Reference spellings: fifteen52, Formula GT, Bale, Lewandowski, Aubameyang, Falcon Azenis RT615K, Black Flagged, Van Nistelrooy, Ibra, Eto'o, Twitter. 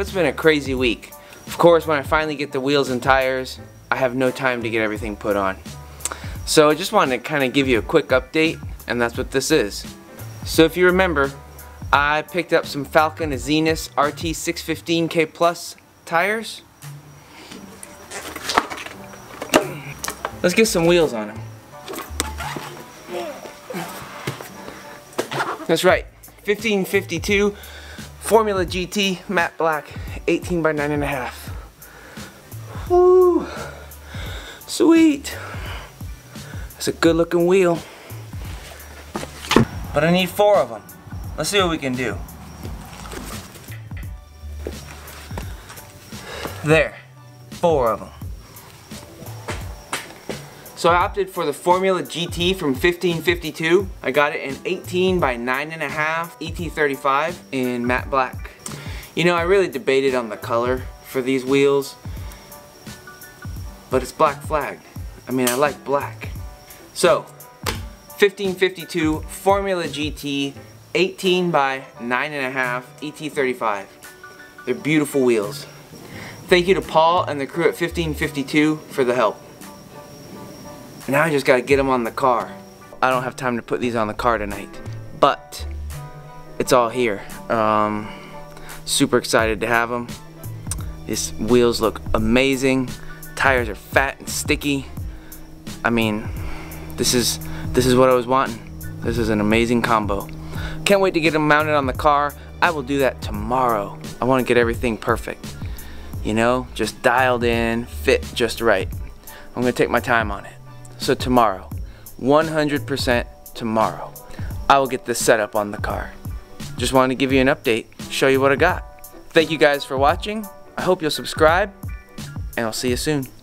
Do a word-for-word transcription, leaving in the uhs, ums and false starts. so it's been a crazy week. Of course, when I finally get the wheels and tires, I have no time to get everything put on. So I just wanted to kind of give you a quick update, and that's what this is. So if you remember, I picked up some Falcon Azenis R T six fifteen K Plus tires. Let's get some wheels on them. That's right, fifteen fifty-two Formula G T matte black, eighteen by nine and a half. Woo! Sweet! That's a good looking wheel. But I need four of them. Let's see what we can do. There, four of them. So I opted for the Formula G T from fifteen fifty-two. I got it in eighteen by nine and a half E T thirty-five in matte black. You know, I really debated on the color for these wheels, but it's Black Flagged. I mean, I like black. So, fifteen fifty-two Formula G T eighteen by nine and a half E T thirty-five. They're beautiful wheels. Thank you to Paul and the crew at fifteen fifty-two for the help. Now I just gotta get them on the car. I don't have time to put these on the car tonight, but it's all here. Um, super excited to have them. These wheels look amazing. Tires are fat and sticky. I mean, this is this is what I was wanting. This is an amazing combo. Can't wait to get them mounted on the car. I will do that tomorrow. I want to get everything perfect. You know, just dialed in, fit just right. I'm gonna take my time on it. So tomorrow, one hundred percent tomorrow, I will get this set up on the car. Just wanted to give you an update, show you what I got. Thank you guys for watching. I hope you'll subscribe, and I'll see you soon.